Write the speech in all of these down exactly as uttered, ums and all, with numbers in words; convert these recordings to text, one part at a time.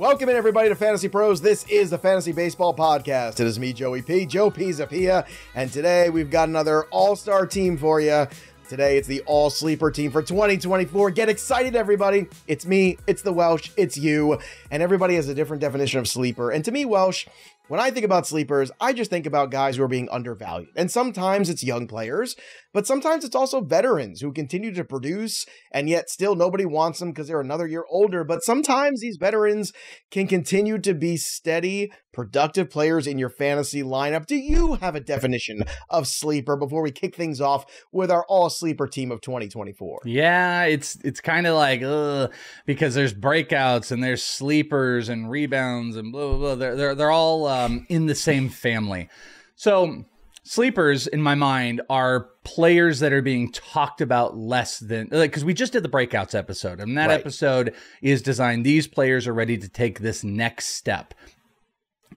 Welcome in, everybody, to Fantasy Pros. This is the Fantasy Baseball Podcast. It is me, Joey P, Joe P Zapia, and today we've got another all-star team for you. Today, it's the all-sleeper team for twenty twenty-four. Get excited, everybody. It's me, it's the Welsh, it's you, and everybody has a different definition of sleeper. And to me, Welsh, when I think about sleepers, I just think about guys who are being undervalued. And sometimes it's young players, but sometimes it's also veterans who continue to produce, and yet still nobody wants them because they're another year older. But sometimes these veterans can continue to be steady, productive players in your fantasy lineup. Do you have a definition of sleeper before we kick things off with our all-sleeper sleeper team of twenty twenty-four? Yeah, it's it's kind of like ugh, because there's breakouts and there's sleepers and rebounds and blah blah blah. They're they're, they're all um, in the same family. So sleepers in my mind are players that are being talked about less than, like, because we just did the breakouts episode, and that right. episode is designed. These players are ready to take this next step,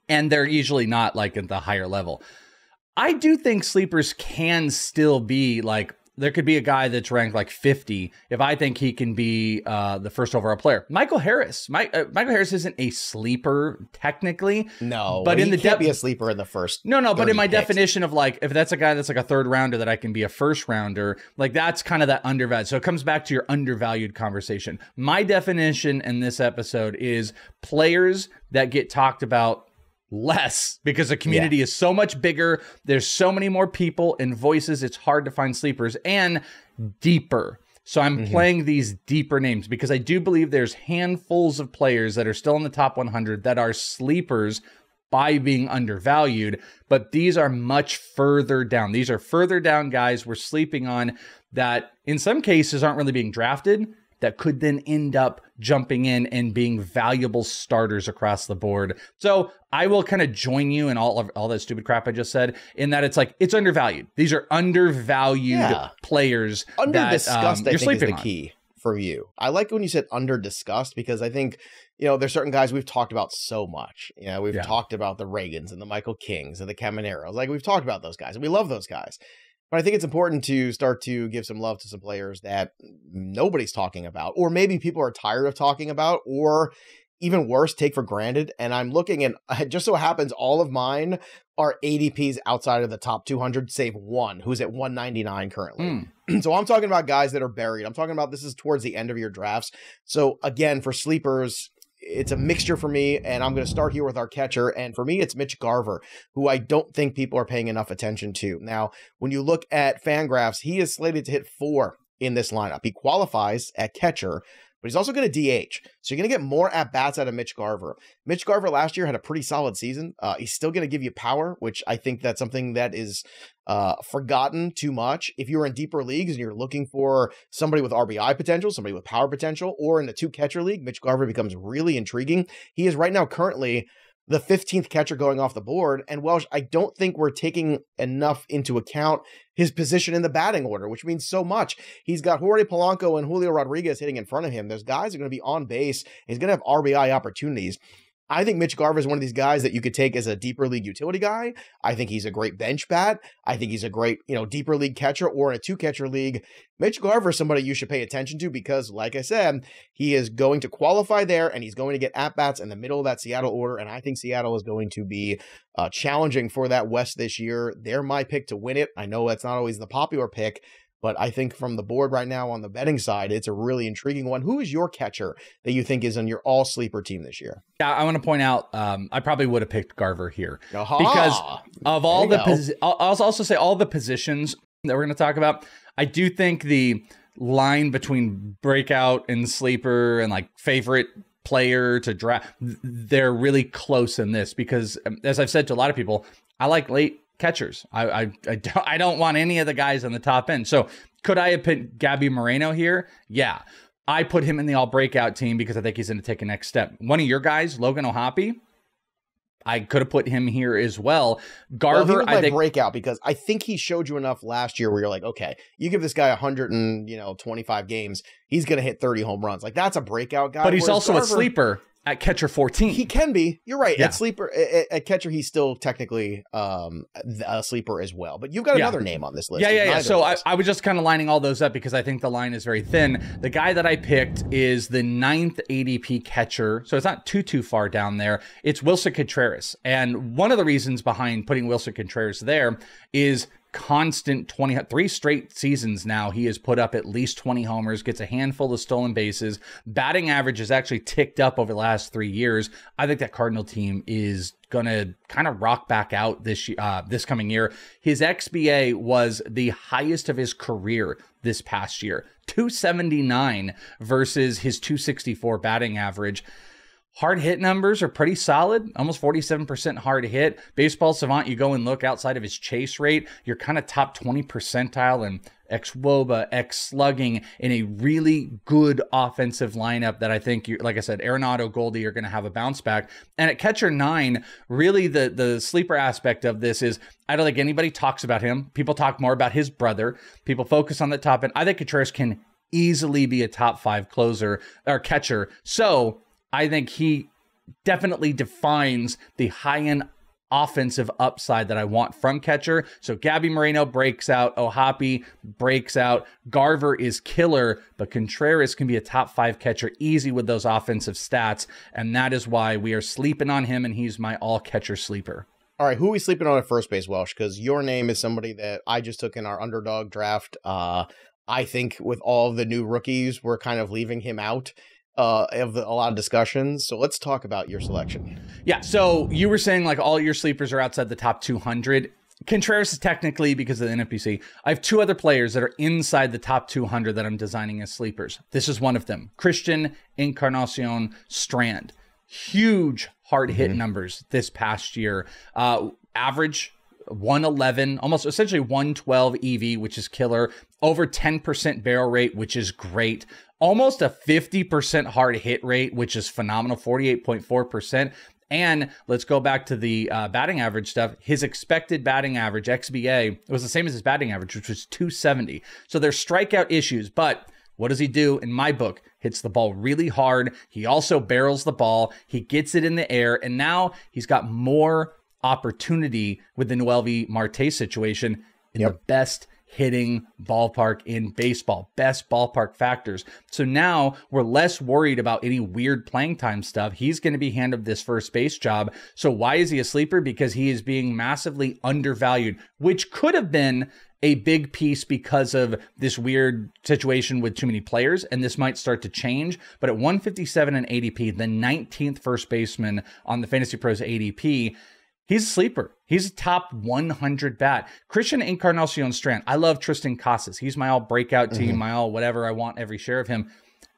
and they're usually not like at the higher level. I do think sleepers can still be like. There could be a guy that's ranked like fifty if I think he can be uh, the first overall player. Michael Harris. My, uh, Michael Harris isn't a sleeper technically. No, but in the can't be a sleeper in the first. No, no, but in my picks. Definition of like, if that's a guy that's like a third rounder that I can be a first rounder, like that's kind of that undervalued. So it comes back to your undervalued conversation. My definition in this episode is players that get talked about less because the community yeah. is so much bigger. There's so many more people and voices. It's hard to find sleepers and deeper. So I'm mm-hmm. playing these deeper names because I do believe there's handfuls of players that are still in the top one hundred that are sleepers by being undervalued, but these are much further down. These are further down guys we're sleeping on that in some cases aren't really being drafted, that could then end up jumping in and being valuable starters across the board. So I will kind of join you in all of all that stupid crap I just said in that it's like, it's undervalued. These are undervalued yeah. players. Under that, discussed, um, I think, is the on. Key for you. I like when you said under discussed because I think, you know, there's certain guys we've talked about so much. You know, we've yeah. talked about the Reagans and the Michael Kings and the Camineros. Like, we've talked about those guys and we love those guys. But I think it's important to start to give some love to some players that nobody's talking about, or maybe people are tired of talking about, or even worse, take for granted. And I'm looking and it just so happens all of mine are A D Ps outside of the top two hundred, save one, who's at one ninety-nine currently. Mm. So I'm talking about guys that are buried. I'm talking about this is towards the end of your drafts. So again, for sleepers, it's a mixture for me, and I'm going to start here with our catcher. And for me, it's Mitch Garver, who I don't think people are paying enough attention to. Now, when you look at FanGraphs, he is slated to hit four in this lineup. He qualifies at catcher, but he's also going to D H. So you're going to get more at-bats out of Mitch Garver. Mitch Garver last year had a pretty solid season. Uh, he's still going to give you power, which I think that's something that is uh, forgotten too much. If you're in deeper leagues and you're looking for somebody with R B I potential, somebody with power potential, or in the two-catcher league, Mitch Garver becomes really intriguing. He is right now currently the fifteenth catcher going off the board. And Welsh, I don't think we're taking enough into account his position in the batting order, which means so much. He's got Jorge Polanco and Julio Rodriguez hitting in front of him. Those guys are going to be on base. He's going to have R B I opportunities. I think Mitch Garver is one of these guys that you could take as a deeper league utility guy. I think he's a great bench bat. I think he's a great, you know, deeper league catcher or in a two-catcher league. Mitch Garver is somebody you should pay attention to because, like I said, he is going to qualify there and he's going to get at-bats in the middle of that Seattle order. And I think Seattle is going to be uh, challenging for that West this year. They're my pick to win it. I know that's not always the popular pick, but I think from the board right now on the betting side, it's a really intriguing one. Who is your catcher that you think is on your all-sleeper team this year? Yeah, I want to point out, um, I probably would have picked Garver here. Aha! Because of all the – I'll also say all the positions that we're going to talk about, I do think the line between breakout and sleeper and like favorite – player to draft, they're really close in this because, as I've said to a lot of people, I like late catchers. I I, I, don't, I don't want any of the guys on the top end. So could I have picked Gabby Moreno here? Yeah. I put him in the all breakout team because I think he's going to take a next step. One of your guys, Logan O'Hoppe, I could have put him here as well. Garver, well, I think breakout because I think he showed you enough last year where you're like, okay, you give this guy one hundred and you know twenty-five games, he's going to hit thirty home runs. Like that's a breakout guy. But he's also Garver, a sleeper. at catcher fourteen. He can be. You're right. Yeah. At sleeper, at, at catcher, he's still technically um, a sleeper as well. But you've got yeah. another name on this list. Yeah, yeah, yeah. So I, I was just kind of lining all those up because I think the line is very thin. The guy that I picked is the ninth A D P catcher. So it's not too, too far down there. It's Willson Contreras. And one of the reasons behind putting Willson Contreras there is constant twenty, three straight seasons now he has put up at least twenty homers, gets a handful of stolen bases. Batting average has actually ticked up over the last three years. I think that Cardinal team is going to kind of rock back out this uh, this coming year. His X B A was the highest of his career this past year, two seventy-nine versus his two sixty-four batting average. Hard hit numbers are pretty solid, almost forty-seven percent hard hit. Baseball Savant, you go and look outside of his chase rate, you're kind of top twentieth percentile in ex-woba, ex-slugging, in a really good offensive lineup that I think, you, like I said, Arenado, Goldie are going to have a bounce back. And at catcher nine, really the, the sleeper aspect of this is I don't think anybody talks about him. People talk more about his brother. People focus on the top end. I think Contreras can easily be a top five closer or catcher. So I think he definitely defines the high-end offensive upside that I want from catcher. So Gabby Moreno breaks out. Ohapi breaks out. Garver is killer, but Contreras can be a top five catcher easy with those offensive stats, and that is why we are sleeping on him, and he's my all-catcher sleeper. All right, who are we sleeping on at first base, Welsh? Because your name is somebody that I just took in our underdog draft. Uh, I think with all the new rookies, we're kind of leaving him out uh of the, a lot of discussions. So let's talk about your selection. Yeah, so you were saying like all your sleepers are outside the top two hundred. Contreras is technically, because of the N F B C, I have two other players that are inside the top two hundred that I'm designing as sleepers. This is one of them. Christian Encarnacion-Strand. Huge hard hit mm-hmm. numbers this past year. Uh, average one eleven, almost essentially one twelve E V, which is killer. Over ten percent barrel rate, which is great. Almost a fifty percent hard hit rate, which is phenomenal, forty-eight point four percent. And let's go back to the uh, batting average stuff. His expected batting average, X B A, it was the same as his batting average, which was two seventy. So there's strikeout issues, but what does he do? In my book, hits the ball really hard. He also barrels the ball. He gets it in the air, and now he's got more opportunity with the Nuelvi Marte situation in yep. the best hitting ballpark in baseball, best ballpark factors. So now we're less worried about any weird playing time stuff. He's going to be handed this first base job. So why is he a sleeper? Because he is being massively undervalued, which could have been a big piece because of this weird situation with too many players, and this might start to change. But at one fifty-seven in A D P, the nineteenth first baseman on the Fantasy Pros A D P, he's a sleeper. He's a top one hundred bat. Christian Encarnacion-Strand. I love Tristan Casas. He's my all breakout team, mm-hmm. my all whatever. I want every share of him.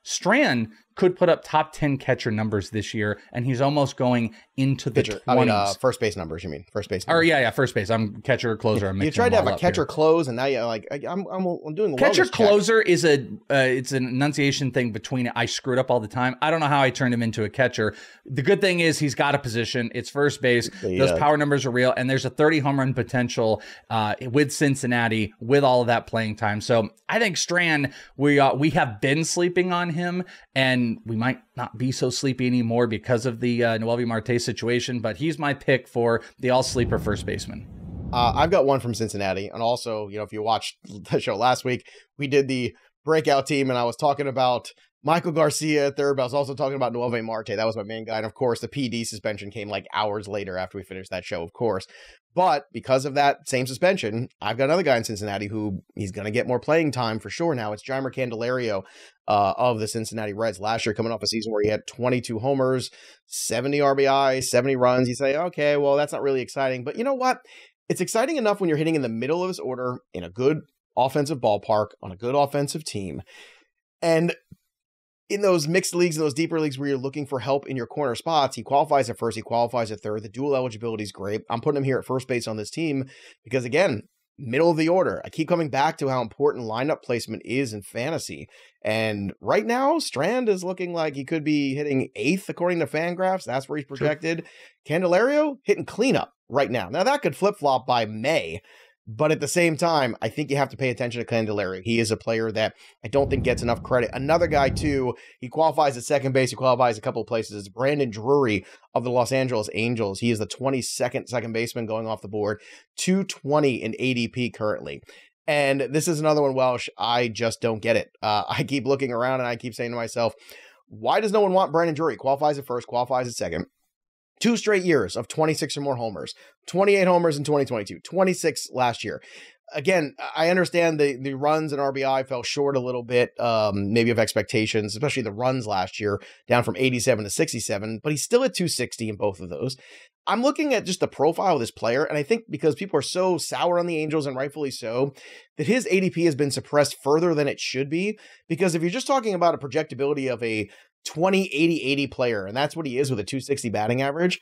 Strand could put up top ten catcher numbers this year, and he's almost going into the pitcher. twenties. I mean, uh, first base numbers, you mean? First base numbers. Or, yeah, yeah, first base. I'm catcher, closer. I'm you tried to have a catcher here. Close, and now you're like, I, I'm, I'm, I'm doing the catcher closer check. Is a, uh, it's an enunciation thing between I screwed up all the time. I don't know how I turned him into a catcher. The good thing is he's got a position. It's first base. The, Those uh, power numbers are real, and there's a thirty home run potential uh, with Cincinnati with all of that playing time. So I think Strand, we, uh, we have been sleeping on him, and And we might not be so sleepy anymore because of the uh, Nuelvi Marte situation, but he's my pick for the all-sleeper first baseman. Uh, I've got one from Cincinnati, and also, you know, if you watched the show last week, we did the breakout team, and I was talking about Maikel Garcia at third, but I was also talking about Nuelvi Marte. That was my main guy, and of course, the P D suspension came like hours later after we finished that show, of course. But because of that same suspension, I've got another guy in Cincinnati who he's going to get more playing time for sure now. It's Jeimer Candelario uh, of the Cincinnati Reds. Last year, coming off a season where he had twenty-two homers, seventy R B I, seventy runs. You say, okay, well, that's not really exciting. But you know what? It's exciting enough when you're hitting in the middle of his order in a good offensive ballpark on a good offensive team. And in those mixed leagues, in those deeper leagues where you're looking for help in your corner spots, he qualifies at first, he qualifies at third. The dual eligibility is great. I'm putting him here at first base on this team because, again, middle of the order. I keep coming back to how important lineup placement is in fantasy. And right now, Strand is looking like he could be hitting eighth, according to FanGraphs. That's where he's projected. Sure. Candelario hitting cleanup right now. Now, that could flip-flop by May. But at the same time, I think you have to pay attention to Candelario. He is a player that I don't think gets enough credit. Another guy, too, he qualifies at second base. He qualifies a couple of places. It's Brandon Drury of the Los Angeles Angels. He is the twenty-second second baseman going off the board, two twenty in A D P currently. And this is another one, Welsh, I just don't get it. Uh, I keep looking around and I keep saying to myself, why does no one want Brandon Drury? Qualifies at first, qualifies at second. Two straight years of twenty-six or more homers, twenty-eight homers in twenty twenty-two, twenty-six last year. Again, I understand the, the runs and R B I fell short a little bit, um, maybe of expectations, especially the runs last year, down from eighty-seven to sixty-seven, but he's still at two sixty in both of those. I'm looking at just the profile of this player, and I think because people are so sour on the Angels, and rightfully so, that his A D P has been suppressed further than it should be, because if you're just talking about a projectability of a twenty eighty eighty player, and that's what he is with a two sixty batting average,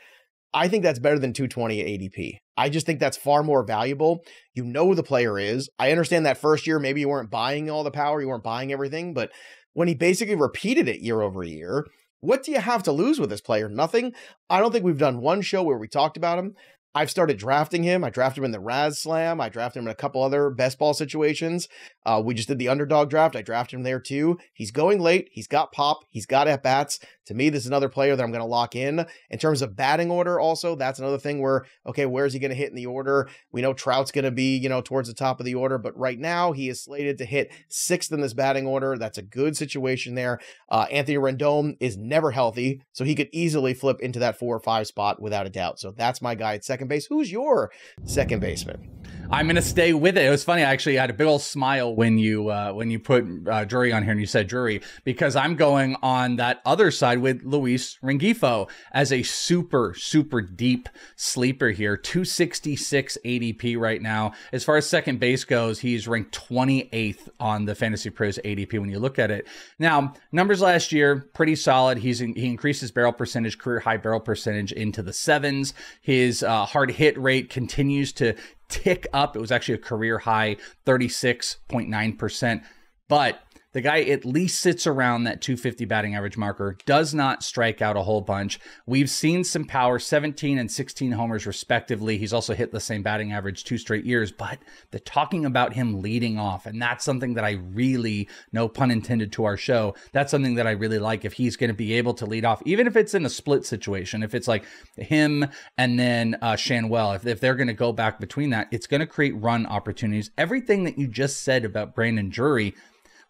I think that's better than two twenty A D P. I just think that's far more valuable. You know who the player is. I understand that first year, maybe you weren't buying all the power, you weren't buying everything, but when he basically repeated it year over year, what do you have to lose with this player? Nothing. I don't think we've done one show where we talked about him. I've started drafting him. I drafted him in the Raz Slam. I drafted him in a couple other best ball situations. Uh, we just did the underdog draft. I drafted him there too. He's going late. He's got pop. He's got at-bats. To me, this is another player that I'm going to lock in. In terms of batting order also, that's another thing where, okay, where is he going to hit in the order? We know Trout's going to be, you know, towards the top of the order, but right now he is slated to hit sixth in this batting order. That's a good situation there. Uh, Anthony Rendon is never healthy, so he could easily flip into that four or five spot without a doubt. So that's my guy at second base. Who's your second baseman? I'm gonna stay with it. It was funny, I actually had a big old smile when you uh when you put uh, Drury on here and you said Drury, because I'm going on that other side with Luis Rengifo as a super super deep sleeper here. Two sixty-six A D P right now. As far as second base goes, he's ranked twenty-eighth on the Fantasy Pros A D P when you look at it. Now, numbers last year pretty solid. He's in, he increased his barrel percentage, career high barrel percentage, into the sevens. His uh hard hit rate continues to tick up. It was actually a career high thirty-six point nine percent, but the guy at least sits around that two fifty batting average marker, does not strike out a whole bunch. We've seen some power, seventeen and sixteen homers respectively. He's also hit the same batting average two straight years, but they're talking about him leading off. And that's something that I really, no pun intended to our show, that's something that I really like. If he's going to be able to lead off, even if it's in a split situation, if it's like him and then uh, Shanwell, if, if they're going to go back between that, it's going to create run opportunities. Everything that you just said about Brandon Drury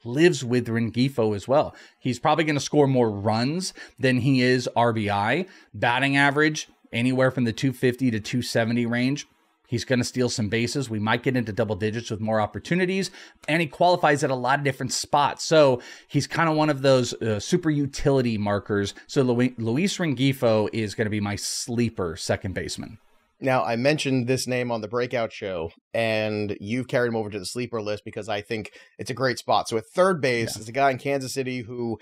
lives with Rengifo as well. He's probably going to score more runs than he is R B I. Batting average, anywhere from the two fifty to two seventy range. He's going to steal some bases. We might get into double digits with more opportunities. And he qualifies at a lot of different spots. So he's kind of one of those uh, super utility markers. So Lu- Luis Rengifo is going to be my sleeper second baseman. Now, I mentioned this name on the breakout show, and you've carried him over to the sleeper list because I think it's a great spot. So at third base, yeah, is a guy in Kansas City who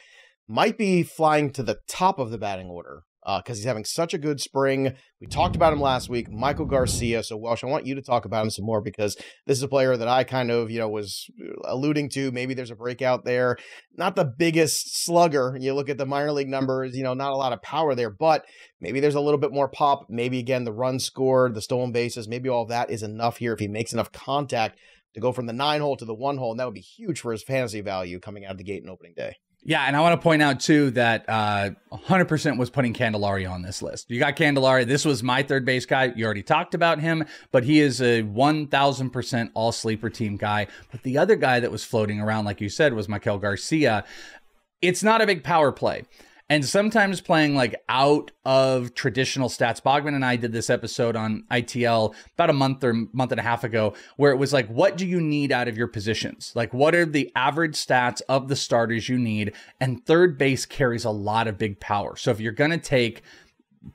might be flying to the top of the batting order because uh, he's having such a good spring. We talked about him last week, Maikel Garcia. So, Welsh, I want you to talk about him some more because this is a player that I kind of, you know, was alluding to. Maybe there's a breakout there. Not the biggest slugger. You look at the minor league numbers, you know, not a lot of power there, but maybe there's a little bit more pop. Maybe, again, the run scored, the stolen bases, maybe all that is enough here if he makes enough contact to go from the nine hole to the one hole. And that would be huge for his fantasy value coming out of the gate in opening day. Yeah, and I want to point out, too, that uh, one hundred percent was putting Candelario on this list. You got Candelario. This was my third base guy. You already talked about him, but he is a one thousand percent all-sleeper team guy. But the other guy that was floating around, like you said, was Maikel Garcia. It's not a big power play. And sometimes playing like out of traditional stats. Bogman and I did this episode on I T L about a month or month and a half ago, where it was like, what do you need out of your positions? Like, what are the average stats of the starters you need? And third base carries a lot of big power. So if you're going to take,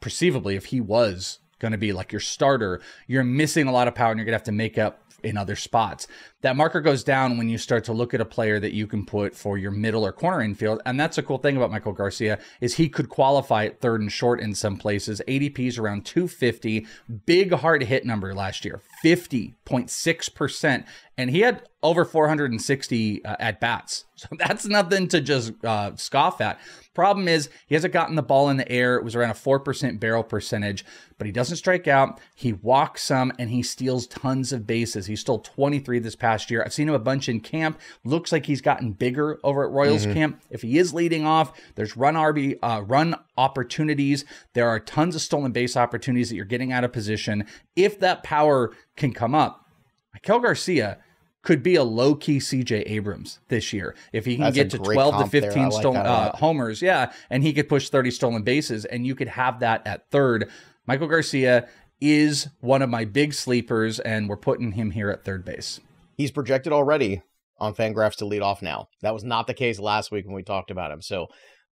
perceivably, if he was going to be like your starter, you're missing a lot of power and you're going to have to make up in other spots. that marker goes down when you start to look at a player that you can put for your middle or corner infield. And that's a cool thing about Maikel Garcia is he could qualify at third and short in some places. A D P is around two fifty. Big hard hit number last year, fifty point six percent. And he had over four hundred sixty uh, at-bats. So that's nothing to just uh, scoff at. Problem is, he hasn't gotten the ball in the air. It was around a four percent barrel percentage, but he doesn't strike out. He walks some, and he steals tons of bases. He stole twenty-three this past year. I've seen him a bunch in camp. Looks like he's gotten bigger over at Royals mm-hmm. camp. If he is leading off, there's run R B, uh, run opportunities. There are tons of stolen base opportunities that you're getting out of position. If that power can come up, Maikel Garcia could be a low-key C J Abrams this year. If he can That's get to twelve to fifteen like stolen uh, homers, yeah, and he could push thirty stolen bases, and you could have that at third. Maikel Garcia is one of my big sleepers, and we're putting him here at third base. He's projected already on FanGraphs to lead off now. That was not the case last week when we talked about him. So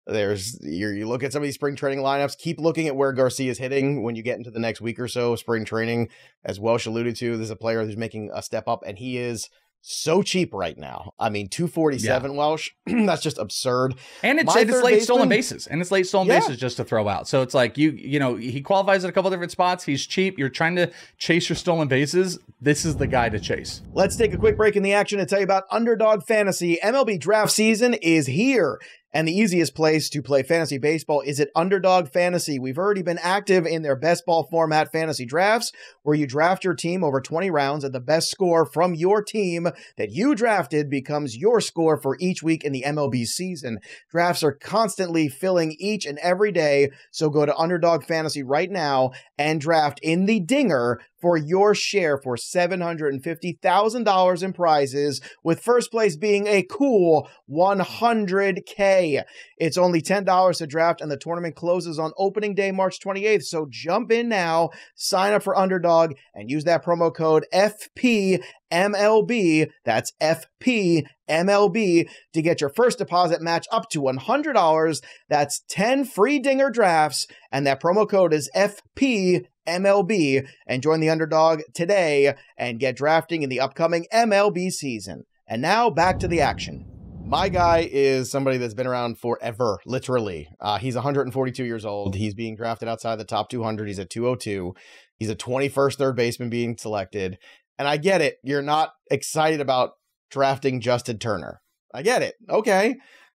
there's you you look at some of these spring training lineups, keep looking at where Garcia is hitting when you get into the next week or so of spring training. As Welsh alluded to, there's a player who's making a step up, and he is so cheap right now. I mean, two forty-seven, yeah. Welsh, that's just absurd. And it's, it's late baseman, stolen bases, and it's late stolen yeah. bases just to throw out. So it's like, you you know, he qualifies at a couple different spots. He's cheap. You're trying to chase your stolen bases. This is the guy to chase. Let's take a quick break in the action and tell you about Underdog Fantasy. M L B draft season is here. And the easiest place to play fantasy baseball is at Underdog Fantasy. We've already been active in their best ball format fantasy drafts, where you draft your team over twenty rounds, and the best score from your team that you drafted becomes your score for each week in the M L B season. Drafts are constantly filling each and every day, so go to Underdog Fantasy right now and draft in the dinger for your share for seven hundred fifty thousand dollars in prizes, with first place being a cool one hundred K. It's only ten dollars to draft, and the tournament closes on opening day, March twenty-eighth. So jump in now, sign up for Underdog, and use that promo code F P M L B, that's F P M L B, to get your first deposit match up to one hundred dollars. That's ten free dinger drafts, and that promo code is F P M L B, and join the Underdog today and get drafting in the upcoming M L B season. And now back to the action. My guy is somebody that's been around forever, literally. Uh, he's one hundred forty-two years old. He's being drafted outside the top two hundred. He's at two oh two. He's a twenty-first third baseman being selected. And I get it. You're not excited about drafting Justin Turner. I get it. Okay.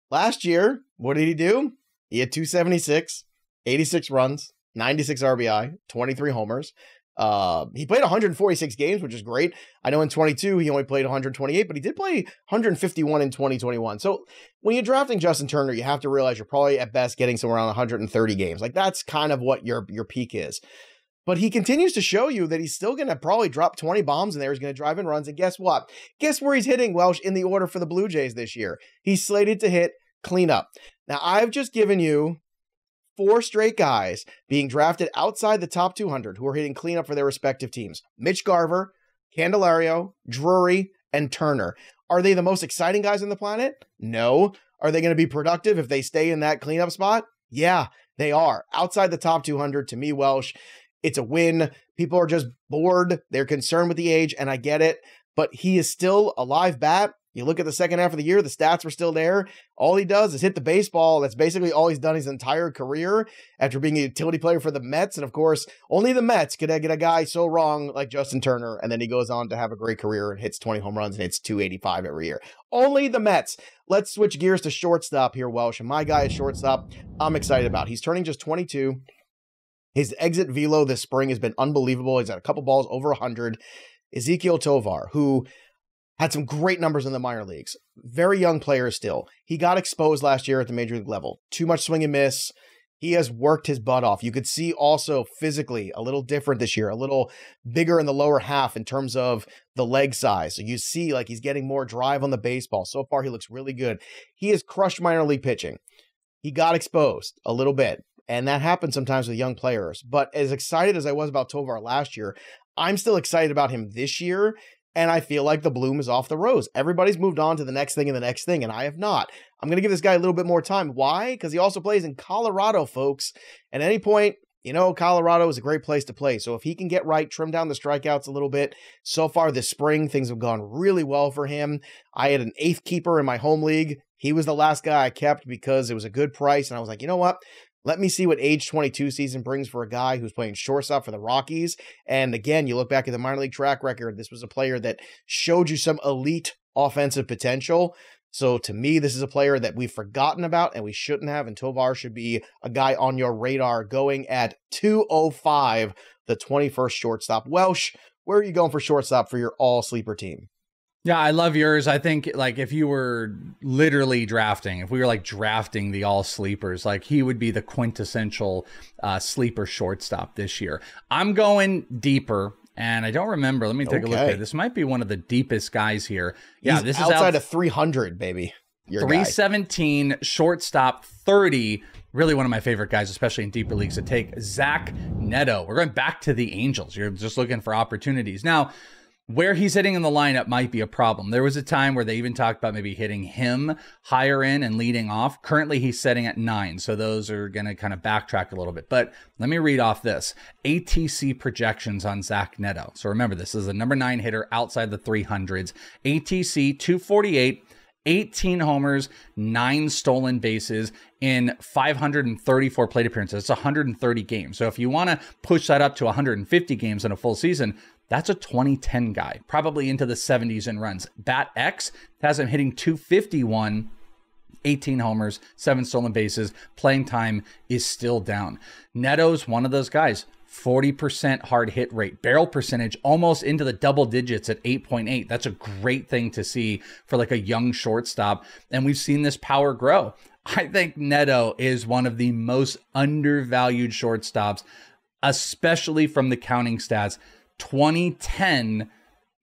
Last year, what did he do? He had two seventy-six, eighty-six runs, ninety-six R B I, twenty-three homers. Uh, he played one hundred forty-six games, which is great. I know in twenty-two, he only played one hundred twenty-eight, but he did play one hundred fifty-one in twenty twenty-one. So when you're drafting Justin Turner, you have to realize you're probably at best getting somewhere around one hundred thirty games. Like, that's kind of what your, your peak is. But he continues to show you that he's still going to probably drop twenty bombs in there. He's going to drive in runs. And guess what? Guess where he's hitting, Welsh, in the order for the Blue Jays this year? He's slated to hit cleanup. Now, I've just given you four straight guys being drafted outside the top two hundred who are hitting cleanup for their respective teams. Mitch Garver, Candelario, Drury, and Turner. Are they the most exciting guys on the planet? No. Are they going to be productive if they stay in that cleanup spot? Yeah, they are. Outside the top two hundred, to me, Welsh, it's a win. People are just bored. They're concerned with the age, and I get it. But he is still a live bat. You look at the second half of the year, the stats were still there. All he does is hit the baseball. That's basically all he's done his entire career after being a utility player for the Mets. And, of course, only the Mets could get a guy so wrong like Justin Turner, and then he goes on to have a great career and hits twenty home runs and hits two eighty-five every year. Only the Mets. Let's switch gears to shortstop here, Welsh. And my guy is shortstop I'm excited about. He's turning just twenty-two. His exit velo this spring has been unbelievable. He's had a couple balls over one hundred. Ezequiel Tovar, who had some great numbers in the minor leagues. Very young player still. He got exposed last year at the major league level. Too much swing and miss. He has worked his butt off. You could see also physically a little different this year, a little bigger in the lower half in terms of the leg size. So you see like he's getting more drive on the baseball. So far, he looks really good. He has crushed minor league pitching. He got exposed a little bit. And that happens sometimes with young players. But as excited as I was about Tovar last year, I'm still excited about him this year. And I feel like the bloom is off the rose. Everybody's moved on to the next thing and the next thing, and I have not. I'm going to give this guy a little bit more time. Why? Because he also plays in Colorado, folks. At any point, you know, Colorado is a great place to play. So if he can get right, trim down the strikeouts a little bit. So far this spring, things have gone really well for him. I had an eighth keeper in my home league. He was the last guy I kept because it was a good price. And I was like, you know what? Let me see what age twenty-two season brings for a guy who's playing shortstop for the Rockies. And again, you look back at the minor league track record. This was a player that showed you some elite offensive potential. So to me, this is a player that we've forgotten about and we shouldn't have. And Tovar should be a guy on your radar going at two oh five, the twenty-first shortstop. Welsh, where are you going for shortstop for your all sleeper team? Yeah, I love yours. I think, like, if you were literally drafting, if we were like drafting the all sleepers, like he would be the quintessential uh, sleeper shortstop this year. I'm going deeper. And I don't remember. Let me take okay. a look at it. This might be one of the deepest guys here. Yeah, He's this outside is outside of three hundred, baby. Your three seventeen guy. Shortstop thirty. Really one of my favorite guys, especially in deeper leagues, to take Zach Neto. We're going back to the Angels. You're just looking for opportunities. Now, where he's hitting in the lineup might be a problem. There was a time where they even talked about maybe hitting him higher in and leading off. Currently, he's setting at nine, so those are going to kind of backtrack a little bit. But let me read off this. A T C projections on Zach Neto. So remember, this is a number nine hitter outside the three hundreds. A T C two forty-eight, eighteen homers, nine stolen bases in five hundred thirty-four plate appearances. It's one hundred thirty games. So if you want to push that up to one hundred fifty games in a full season, that's a twenty ten guy, probably into the seventies in runs. Bat X has him hitting two fifty-one, eighteen homers, seven stolen bases. Playing time is still down. Neto's one of those guys, forty percent hard hit rate, barrel percentage almost into the double digits at eight point eight. That's a great thing to see for like a young shortstop. And we've seen this power grow. I think Neto is one of the most undervalued shortstops, especially from the counting stats. twenty ten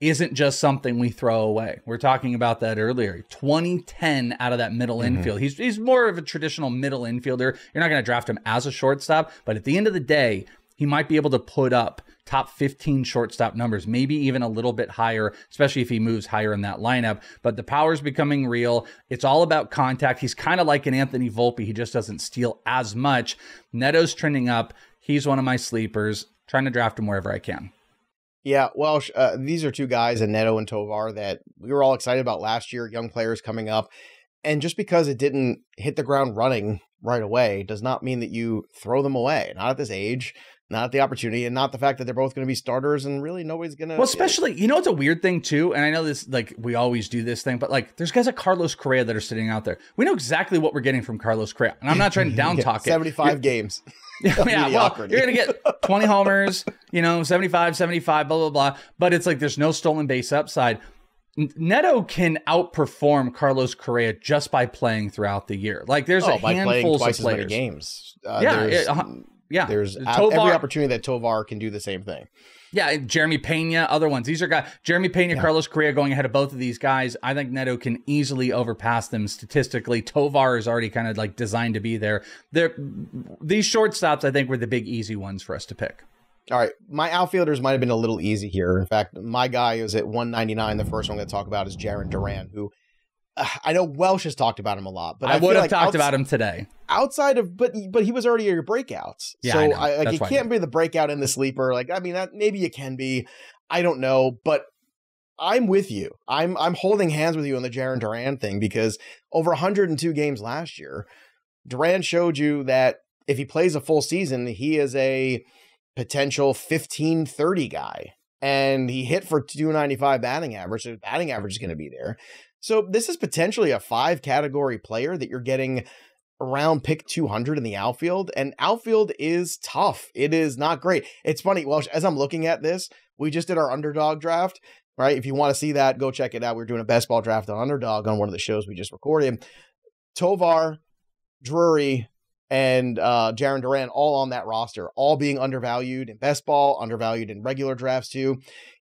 isn't just something we throw away. We're talking about that earlier. twenty ten out of that middle mm-hmm. infield. He's, he's more of a traditional middle infielder. You're not going to draft him as a shortstop, but at the end of the day, he might be able to put up top fifteen shortstop numbers, maybe even a little bit higher, especially if he moves higher in that lineup. But the power's becoming real. It's all about contact. He's kind of like an Anthony Volpe. He just doesn't steal as much. Neto's trending up. He's one of my sleepers. Trying to draft him wherever I can. Yeah, well, uh, these are two guys, Neto and Tovar, that we were all excited about last year, young players coming up. And just because it didn't hit the ground running right away does not mean that you throw them away. Not at this age, not at the opportunity, and not the fact that they're both going to be starters and really nobody's going to... Well, especially, you know, it's a weird thing too, and I know this, like, we always do this thing, but like, there's guys like Carlos Correa that are sitting out there. We know exactly what we're getting from Carlos Correa, and I'm not trying to down-talk yeah, seventy-five it. seventy-five games. Yeah, well, you're going to get twenty homers, you know, seventy-five, seventy-five, blah, blah, blah. But it's like there's no stolen base upside. Neto can outperform Carlos Correa just by playing throughout the year. Like there's oh, a by handful twice of players. As many games. Uh, yeah, there's, it, uh, yeah. There's Tovar, every opportunity that Tovar can do the same thing. Yeah, Jeremy Pena, other ones. These are guys, Jeremy Pena, yeah. Carlos Correa going ahead of both of these guys. I think Neto can easily overpass them statistically. Tovar is already kind of like designed to be there. They're, these shortstops, I think, were the big easy ones for us to pick. All right, my outfielders might have been a little easy here. In fact, my guy is at one ninety-nine. The first one I'm going to talk about is Jarren Duran, who uh, I know Welsh has talked about him a lot, but I, I would have like talked about him today. Outside of, but but he was already at your breakouts. Yeah, so I know. I, like, he can't be the breakout in the sleeper. Like, I mean, that, maybe you can be. I don't know, but I'm with you. I'm I'm holding hands with you on the Jarren Duran thing because over one hundred two games last year, Duran showed you that if he plays a full season, he is a potential fifteen thirty guy, and he hit for two ninety-five batting average, so batting average is going to be there. So this is potentially a five category player that you're getting around pick two hundred in the outfield, and outfield is tough. It is not great. It's funny, well, as I'm looking at this, we just did our underdog draft, right? If you want to see that, go check it out. We we're doing a best ball draft on Underdog on one of the shows we just recorded. Tovar, Drury, and uh, Jarren Duran all on that roster, all being undervalued in best ball, undervalued in regular drafts too.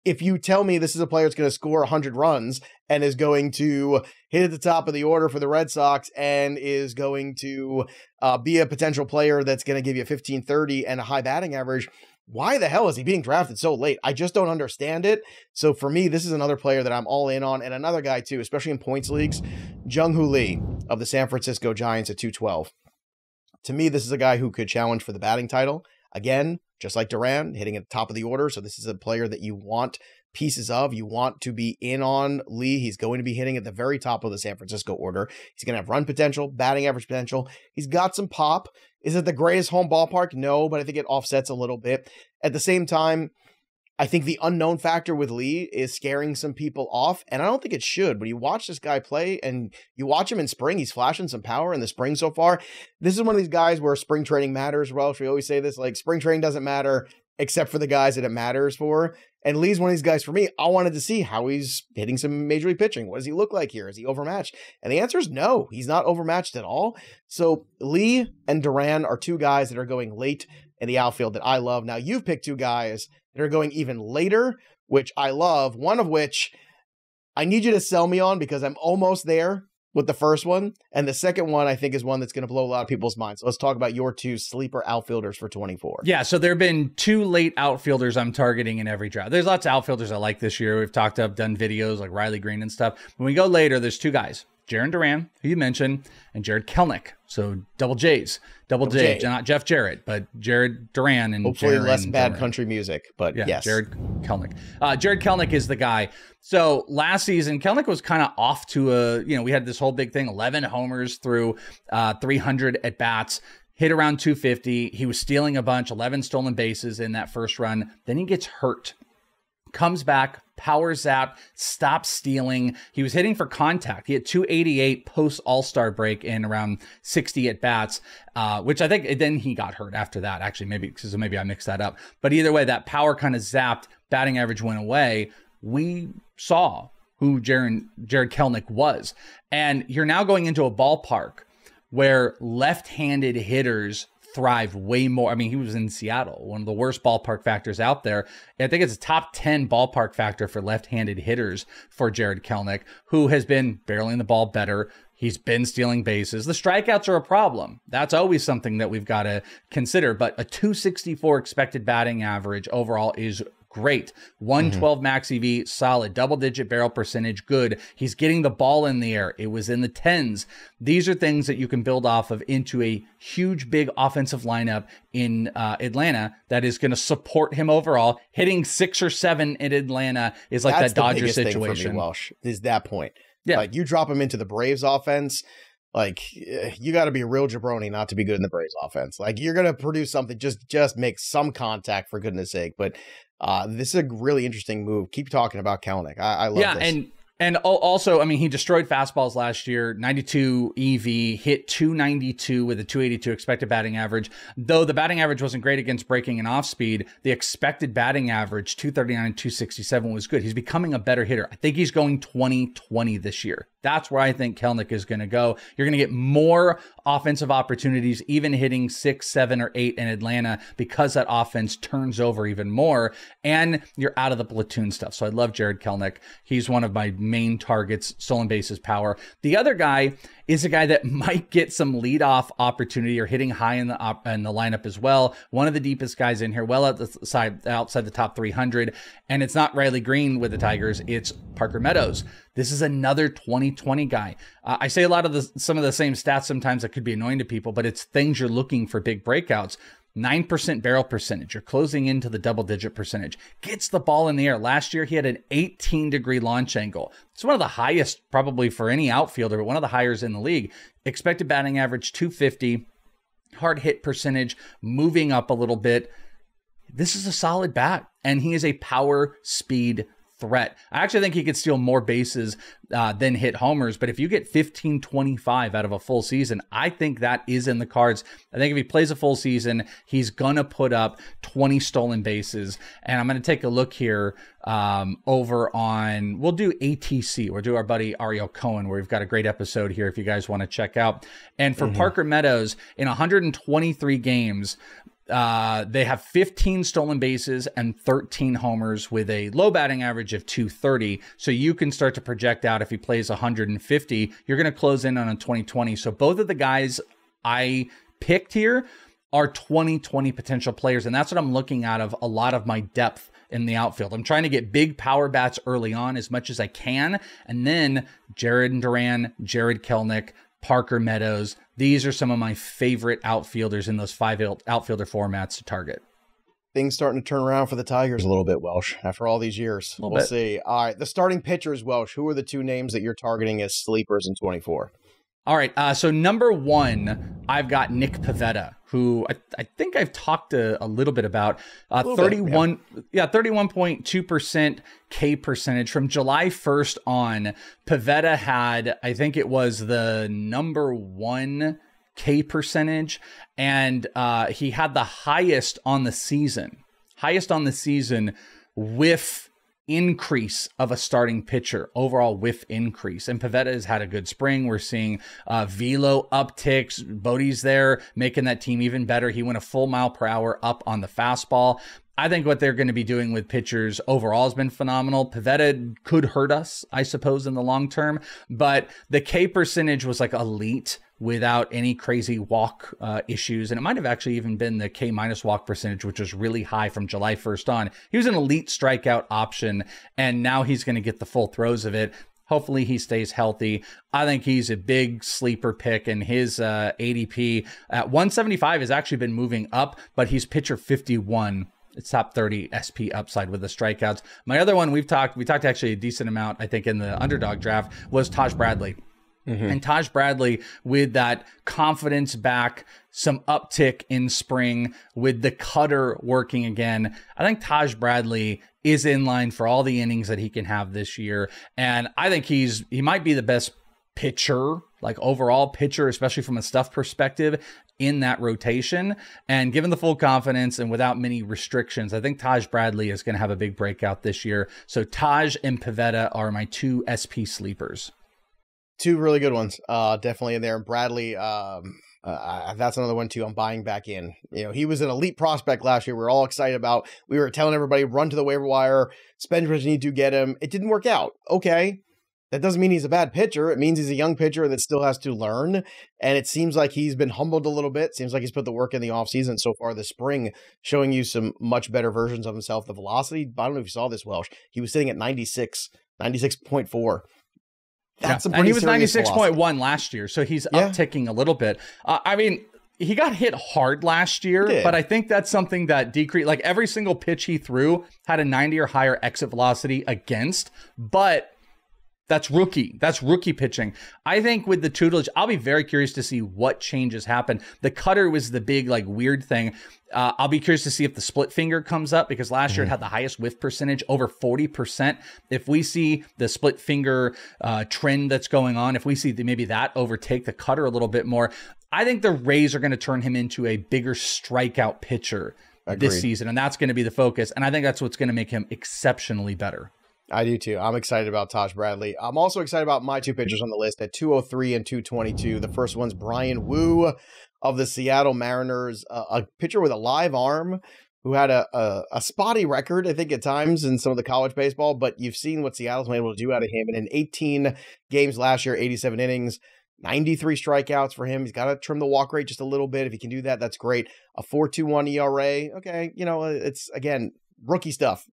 If you tell me this is a player that's going to score one hundred runs and is going to hit at the top of the order for the Red Sox and is going to uh, be a potential player that's going to give you fifteen thirty and a high batting average, why the hell is he being drafted so late? I just don't understand it. So for me, this is another player that I'm all in on, and another guy too, especially in points leagues, Jung Hoo Lee of the San Francisco Giants at two twelve. To me, this is a guy who could challenge for the batting title. Again, just like Duran, hitting at the top of the order. So this is a player that you want pieces of. You want to be in on Lee. He's going to be hitting at the very top of the San Francisco order. He's going to have run potential, batting average potential. He's got some pop. Is it the greatest home ballpark? No, but I think it offsets a little bit. At the same time, I think the unknown factor with Lee is scaring some people off, and I don't think it should. But you watch this guy play, and you watch him in spring. He's flashing some power in the spring so far. This is one of these guys where spring training matters. Well, we always say this, like, spring training doesn't matter except for the guys that it matters for. And Lee's one of these guys for me. I wanted to see how he's hitting some major league pitching. What does he look like here? Is he overmatched? And the answer is no, he's not overmatched at all. So Lee and Duran are two guys that are going late in the outfield that I love. Now, you've picked two guys that are going even later, which I love, one of which I need you to sell me on because I'm almost there with the first one. And the second one, I think, is one that's going to blow a lot of people's minds. So let's talk about your two sleeper outfielders for twenty-four. Yeah, so there have been two late outfielders I'm targeting in every draft. There's lots of outfielders I like this year. We've talked up, done videos like Riley Green and stuff. When we go later, there's two guys, Jarren Duran, who you mentioned, and Jared Kelenic. So double J's, double, double J, J, not Jeff Jarrett, but Jared Duran and hopefully Jarren less bad Duran. Country music, but yeah, yes, Jared Kelenic. Uh, Jared Kelenic is the guy. So last season, Kelenic was kind of off to a, you know, we had this whole big thing, eleven homers through uh, three hundred at bats, hit around two fifty. He was stealing a bunch, eleven stolen bases in that first run. Then he gets hurt, comes back, power zap, stops stealing. He was hitting for contact. He had two eighty-eight post all-star break in around sixty at bats, uh, which I think then he got hurt after that, actually, maybe, because maybe I mixed that up. But either way, that power kind of zapped, batting average went away. We saw who Jarren, Jared Kelenic was. And you're now going into a ballpark where left-handed hitters thrive way more. I mean, he was in Seattle, one of the worst ballpark factors out there. I think it's a top ten ballpark factor for left-handed hitters for Jared Kelenic, who has been barreling the ball better. He's been stealing bases. The strikeouts are a problem. That's always something that we've got to consider, but a two sixty-four expected batting average overall is great. one twelve mm-hmm. max E V, solid. Double-digit barrel percentage, good. He's getting the ball in the air. It was in the tens. These are things that you can build off of into a huge, big offensive lineup in uh, Atlanta that is going to support him overall. Hitting six or seven in Atlanta is like That's that Dodger situation. That's the biggest thing for me, Welsh, is that point. Yeah. Like, you drop him into the Braves offense, like, you got to be a real jabroni not to be good in the Braves offense. Like, you're going to produce something. Just, just make some contact, for goodness sake. But uh, this is a really interesting move. Keep talking about Kelenic. I, I love yeah, this. And And also, I mean, he destroyed fastballs last year, ninety-two E V, hit two ninety-two with a two eighty-two expected batting average. Though the batting average wasn't great against breaking and off speed, the expected batting average, two thirty-nine, two sixty-seven, was good. He's becoming a better hitter. I think he's going twenty twenty this year. That's where I think Kelenic is going to go. You're going to get more offensive opportunities, even hitting six, seven, or eight in Atlanta, because that offense turns over even more, and you're out of the platoon stuff. So I love Jared Kelenic. He's one of my main targets, stolen bases, power. The other guy is a guy that might get some leadoff opportunity or hitting high in the op in the lineup as well. One of the deepest guys in here, well outside, outside the top three hundred. And it's not Riley Green with the Tigers, it's Parker Meadows. This is another twenty twenty guy. Uh, I say a lot of the, some of the same stats sometimes that could be annoying to people, but it's things you're looking for big breakouts. nine percent barrel percentage. You're closing into the double digit percentage. Gets the ball in the air. Last year, he had an eighteen degree launch angle. It's one of the highest probably for any outfielder, but one of the highest in the league. Expected batting average, two fifty. Hard hit percentage, moving up a little bit. This is a solid bat, and he is a power speed threat. I actually think he could steal more bases uh, than hit homers, but if you get fifteen twenty-five out of a full season, I think that is in the cards. I think if he plays a full season, he's going to put up twenty stolen bases, and I'm going to take a look here um, over on, we'll do A T C, we'll do our buddy Ariel Cohen, where we've got a great episode here if you guys want to check out. And for mm-hmm. Parker Meadows, in one hundred twenty-three games, Uh, they have fifteen stolen bases and thirteen homers with a low batting average of two thirty. So you can start to project out if he plays one hundred fifty, you're going to close in on a twenty twenty. So both of the guys I picked here are twenty twenty potential players. And that's what I'm looking out of a lot of my depth in the outfield. I'm trying to get big power bats early on as much as I can. And then Jarren Duran, Jared Kelenic, Parker Meadows. These are some of my favorite outfielders in those five outfielder formats to target. Things starting to turn around for the Tigers a little bit, Welsh, after all these years. We'll bit. see. All right. The starting pitchers, Welsh, who are the two names that you're targeting as sleepers in twenty-four? All right. Uh, so number one, I've got Nick Pivetta, who I, I think I've talked a, a little bit about. Uh, little thirty-one, bit, yeah, thirty-one point two percent K percentage. From July first on, Pivetta had, I think it was the number one K percentage, and uh, he had the highest on the season, highest on the season with increase of a starting pitcher, overall whiff increase. And Pivetta has had a good spring. We're seeing uh, velo upticks. Bodie's there, making that team even better. He went a full mile per hour up on the fastball. I think what they're going to be doing with pitchers overall has been phenomenal. Pivetta could hurt us, I suppose, in the long term, but the K percentage was like elite without any crazy walk uh, issues. And it might have actually even been the K minus walk percentage, which was really high from July first on. He was an elite strikeout option, and now he's going to get the full throes of it. Hopefully he stays healthy. I think he's a big sleeper pick, and his uh, A D P at one seventy-five has actually been moving up, but he's pitcher fifty-one. It's top thirty S P upside with the strikeouts. My other one we've talked, we talked actually a decent amount, I think, in the underdog draft was Taj Bradley. Mm-hmm. And Taj Bradley, with that confidence back, some uptick in spring, with the cutter working again, I think Taj Bradley is in line for all the innings that he can have this year. And I think he's he might be the best pitcher, like overall pitcher, especially from a stuff perspective, in that rotation. And given the full confidence and without many restrictions, I think Taj Bradley is going to have a big breakout this year. So Taj and Pivetta are my two S P sleepers. Two really good ones, uh, definitely in there. And Bradley, um, uh, that's another one too. I'm buying back in. You know, he was an elite prospect last year. We were all excited about. We were telling everybody, run to the waiver wire, spend what you need to get him. It didn't work out. Okay. That doesn't mean he's a bad pitcher. It means he's a young pitcher that still has to learn. And it seems like he's been humbled a little bit. Seems like he's put the work in the offseason so far this spring, showing you some much better versions of himself. The velocity, I don't know if you saw this, Welsh. He was sitting at ninety-six, ninety-six point four. That's yeah. a pretty and he was ninety-six point one last year. So he's yeah. upticking a little bit. Uh, I mean, he got hit hard last year, but I think that's something that decreased. Like every single pitch he threw had a ninety or higher exit velocity against, but that's rookie. That's rookie pitching. I think with the tutelage, I'll be very curious to see what changes happen. The cutter was the big, like, weird thing. Uh, I'll be curious to see if the split finger comes up, because last mm-hmm. year it had the highest whiff percentage, over forty percent. If we see the split finger uh, trend that's going on, if we see the, maybe that overtake the cutter a little bit more, I think the Rays are going to turn him into a bigger strikeout pitcher Agreed. this season. And that's going to be the focus. And I think that's what's going to make him exceptionally better. I do too. I'm excited about Taj Bradley. I'm also excited about my two pitchers on the list at two oh three and two twenty-two. The first one's Bryan Woo of the Seattle Mariners, uh, a pitcher with a live arm who had a, a a spotty record, I think, at times in some of the college baseball, but you've seen what Seattle's been able to do out of him. And in eighteen games last year, eighty-seven innings, ninety-three strikeouts for him. He's got to trim the walk rate just a little bit. If he can do that, that's great. A four two one E R A. Okay, you know, it's, again, rookie stuff,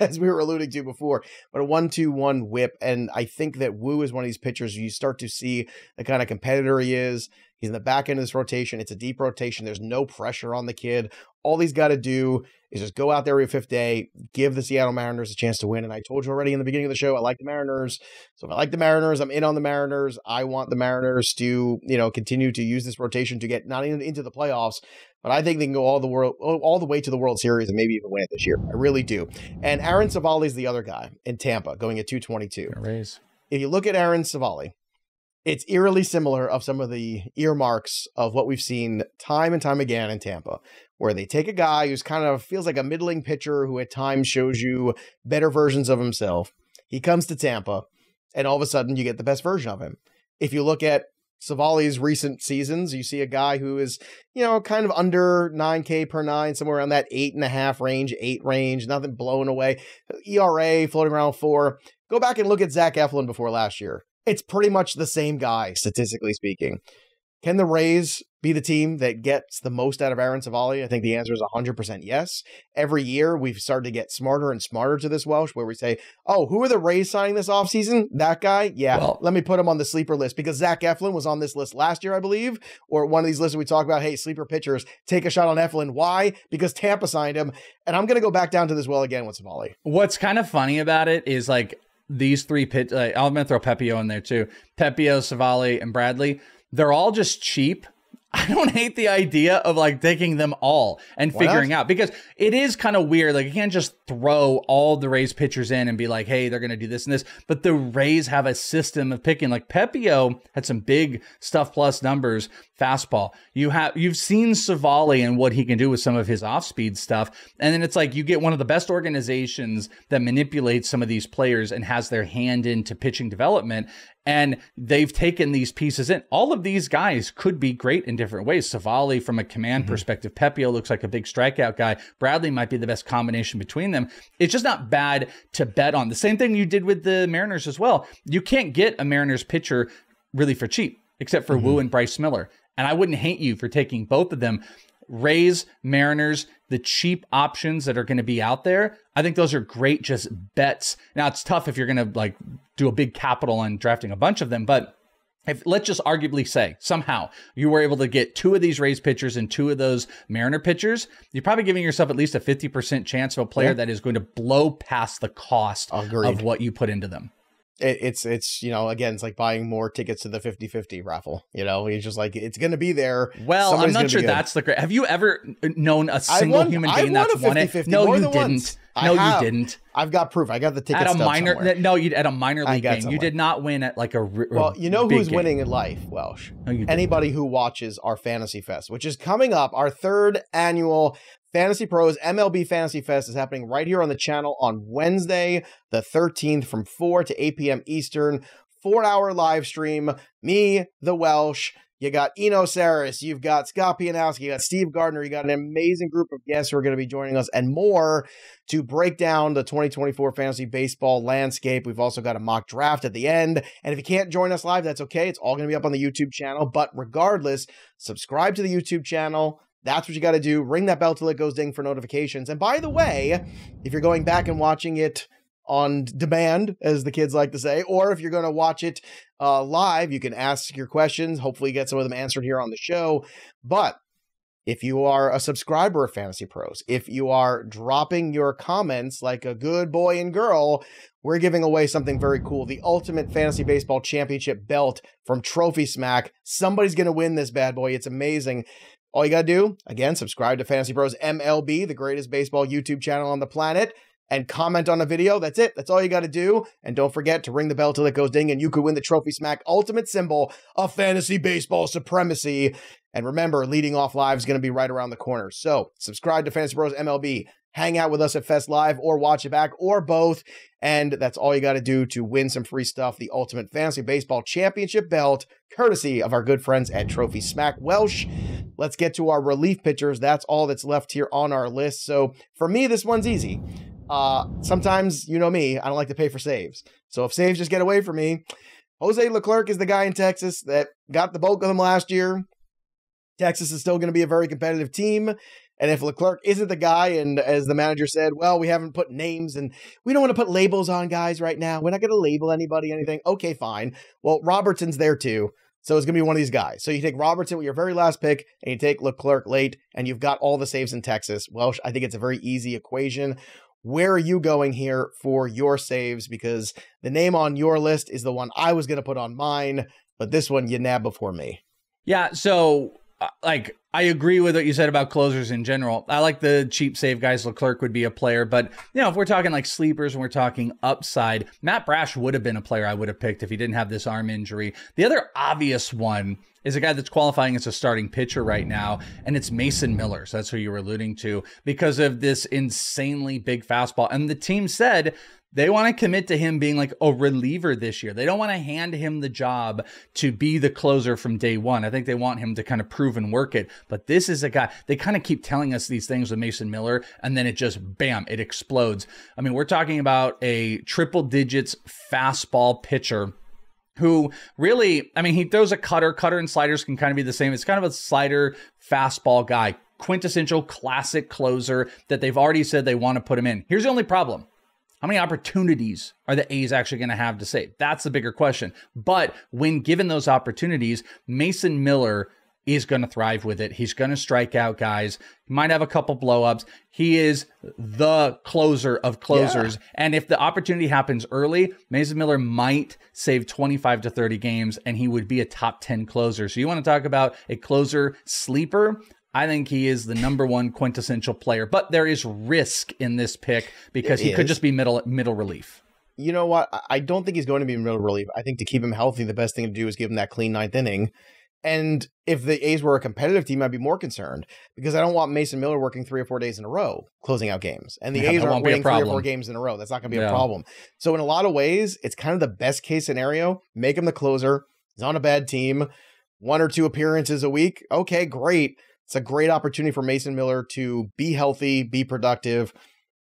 as we were alluding to before, but a one two one whip. And I think that Woo is one of these pitchers you start to see the kind of competitor he is. He's in the back end of this rotation. It's a deep rotation. There's no pressure on the kid. All he's got to do is just go out there every fifth day, give the Seattle Mariners a chance to win. And I told you already in the beginning of the show, I like the Mariners. So if I like the Mariners, I'm in on the Mariners. I want the Mariners to, you know, continue to use this rotation to get not even into the playoffs, but I think they can go all the world, all the way to the World Series and maybe even win it this year. I really do. And Aaron Civale is the other guy in Tampa, going at two twenty-two. Rays. If you look at Aaron Civale, it's eerily similar of some of the earmarks of what we've seen time and time again in Tampa, where they take a guy who's kind of feels like a middling pitcher who at times shows you better versions of himself. He comes to Tampa, and all of a sudden you get the best version of him. If you look at Civale's recent seasons, you see a guy who is, you know, kind of under nine K per nine, somewhere around that eight and a half range, eight range, nothing blown away. E R A floating around four. Go back and look at Zach Eflin before last year. It's pretty much the same guy, statistically speaking. Can the Rays be the team that gets the most out of Aaron Civale? I think the answer is one hundred percent yes. Every year, we've started to get smarter and smarter to this, Welsh, where we say, oh, who are the Rays signing this offseason? That guy? Yeah, well, let me put him on the sleeper list, because Zach Eflin was on this list last year, I believe, or one of these lists we talk about, hey, sleeper pitchers, take a shot on Eflin. Why? Because Tampa signed him. And I'm going to go back down to this well again with Civale. What's kind of funny about it is, like, these three pitch, like, I'm going to throw Pepiot in there too. Pepiot, Civale, and Bradley. They're all just cheap. I don't hate the idea of like taking them all and what figuring else? out, because it is kind of weird. Like, you can't just throw all the Rays pitchers in and be like, hey, they're going to do this and this. But the Rays have a system of picking. Like, Pepiot had some big stuff plus numbers, fastball. You have, you've seen Civale and what he can do with some of his off speed stuff. And then it's like, you get one of the best organizations that manipulates some of these players and has their hand into pitching development. And they've taken these pieces in. All of these guys could be great in different ways. Civale from a command mm-hmm. perspective. Pepiot looks like a big strikeout guy. Bradley might be the best combination between them. It's just not bad to bet on. The same thing you did with the Mariners as well. You can't get a Mariners pitcher really for cheap, except for mm-hmm. Woo and Bryce Miller. And I wouldn't hate you for taking both of them. Rays, Mariners, the cheap options that are going to be out there, I think those are great just bets. Now, it's tough if you're going to like do a big capital on drafting a bunch of them, but if, let's just arguably say somehow you were able to get two of these Rays pitchers and two of those Mariner pitchers, you're probably giving yourself at least a fifty percent chance of a player yeah. that is going to blow past the cost Agreed. of what you put into them. It's, it's, you know, again, it's like buying more tickets to the fifty fifty raffle, you know, it's just like, it's going to be there. Well, Somebody's I'm not sure that's the great. Have you ever known a single won, human being that's won it? No, you didn't. No, you didn't. I've got proof. I got the ticket at a minor. Somewhere. No, you at a minor league game. Somewhere. You did not win at like a. Well, you know who's game. winning in life, Welsh. No, Anybody who watches our Fantasy Fest, which is coming up, our third annual Fantasy Pros M L B Fantasy Fest is happening right here on the channel on Wednesday, the thirteenth, from four to eight p m Eastern. Four-hour live stream. Me, the Welsh. You got Eno Saris, you've got Scott Pianowski, you got Steve Gardner, you got an amazing group of guests who are going to be joining us and more to break down the twenty twenty-four fantasy baseball landscape. We've also got a mock draft at the end. And if you can't join us live, that's okay. It's all going to be up on the YouTube channel. But regardless, subscribe to the YouTube channel. That's what you got to do. Ring that bell till it goes ding for notifications. And by the way, if you're going back and watching it on demand, as the kids like to say, or if you're going to watch it uh, live, you can ask your questions. Hopefully you get some of them answered here on the show. But if you are a subscriber of Fantasy Pros, if you are dropping your comments like a good boy and girl, we're giving away something very cool. The Ultimate Fantasy Baseball Championship belt from Trophy Smack. Somebody's going to win this bad boy. It's amazing. All you got to do, again, subscribe to Fantasy Pros M L B, the greatest baseball YouTube channel on the planet, and comment on a video. That's it. That's all you got to do. And don't forget to ring the bell till it goes ding, and you could win the Trophy Smack ultimate symbol of fantasy baseball supremacy. And remember, leading off live is going to be right around the corner. So subscribe to Fantasy Bros M L B. Hang out with us at Fest Live or watch it back or both. And that's all you got to do to win some free stuff. The Ultimate Fantasy Baseball Championship belt, courtesy of our good friends at Trophy Smack. Welsh, let's get to our relief pitchers. That's all that's left here on our list. So for me, this one's easy. Uh, sometimes, you know me, I don't like to pay for saves. So if saves just get away from me, Jose Leclerc is the guy in Texas that got the bulk of them last year. Texas is still going to be a very competitive team. And if Leclerc isn't the guy, and as the manager said, well, we haven't put names and we don't want to put labels on guys right now. We're not going to label anybody, anything. Okay, fine. Well, Robertson's there too. So it's going to be one of these guys. So you take Robertson with your very last pick, and you take Leclerc late, and you've got all the saves in Texas. Well, I think it's a very easy equation. Where are you going here for your saves? Because the name on your list is the one I was going to put on mine, but this one you nabbed before me. Yeah, so like I agree with what you said about closers in general. I like the cheap save guys. Leclerc would be a player, but you know, if we're talking like sleepers and we're talking upside, Matt Brash would have been a player I would have picked if he didn't have this arm injury. The other obvious one is a guy that's qualifying as a starting pitcher right now, and it's Mason Miller. So that's who you were alluding to because of this insanely big fastball. And the team said they want to commit to him being like a reliever this year. They don't want to hand him the job to be the closer from day one. I think they want him to kind of prove and work it. But this is a guy, they kind of keep telling us these things with Mason Miller, and then it just, bam, it explodes. I mean, we're talking about a triple digits fastball pitcher who really, I mean, he throws a cutter. Cutter and sliders can kind of be the same. It's kind of a slider fastball guy, quintessential classic closer that they've already said they want to put him in. Here's the only problem. How many opportunities are the A's actually going to have to save? That's the bigger question. But when given those opportunities, Mason Miller is going to thrive with it. He's going to strike out guys. He might have a couple blowups. He is the closer of closers. Yeah. And if the opportunity happens early, Mason Miller might save twenty-five to thirty games, and he would be a top ten closer. So you want to talk about a closer sleeper? I think he is the number one quintessential player, but there is risk in this pick because it he is. could just be middle middle relief. You know what? I don't think he's going to be middle relief. I think to keep him healthy, the best thing to do is give him that clean ninth inning. And if the A's were a competitive team, I'd be more concerned because I don't want Mason Miller working three or four days in a row, closing out games. And the yeah, A's aren't winning three or four games in a row. That's not going to be yeah. a problem. So in a lot of ways, it's kind of the best case scenario. Make him the closer. He's on a bad team. One or two appearances a week. Okay, great. It's a great opportunity for Mason Miller to be healthy, be productive.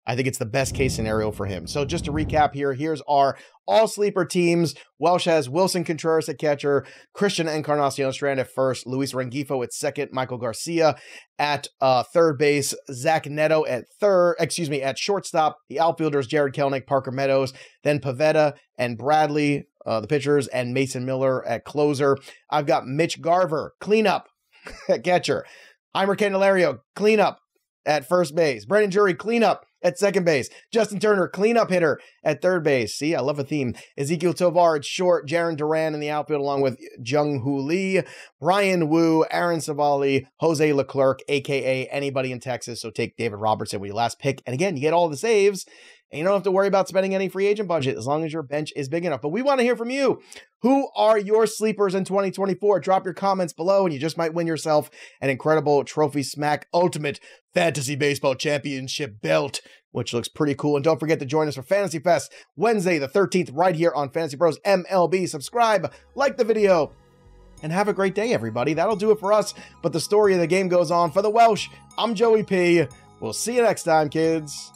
I think it's the best case scenario for him. So just to recap here, here's our all sleeper teams. Welsh has Willson Contreras at catcher, Christian Encarnacion-Strand at first, Luis Rengifo at second, Maikel Garcia at uh, third base, Zach Neto at third, excuse me, at shortstop, the outfielders, Jared Kelenic, Parker Meadows, then Pivetta and Bradley, uh, the pitchers, and Mason Miller at closer. I've got Mitch Garver, cleanup at catcher. Jeimer Candelario, cleanup at first base. Brandon Drury, cleanup at second base. Justin Turner, cleanup hitter at third base. See, I love a theme. Ezequiel Tovar at short. Jarren Duran in the outfield along with Jung Hoo Lee, Bryan Woo, Aaron Civale, Jose Leclerc, a k a anybody in Texas. So take David Robertson with your last pick. And again, you get all the saves. And you don't have to worry about spending any free agent budget as long as your bench is big enough. But we want to hear from you. Who are your sleepers in twenty twenty-four? Drop your comments below, and you just might win yourself an incredible Trophy Smack Ultimate Fantasy Baseball Championship belt, which looks pretty cool. And don't forget to join us for Fantasy Fest Wednesday the thirteenth right here on Fantasy Pros M L B. Subscribe, like the video, and have a great day, everybody. That'll do it for us. But the story of the game goes on. For the Welsh, I'm Joey P. We'll see you next time, kids.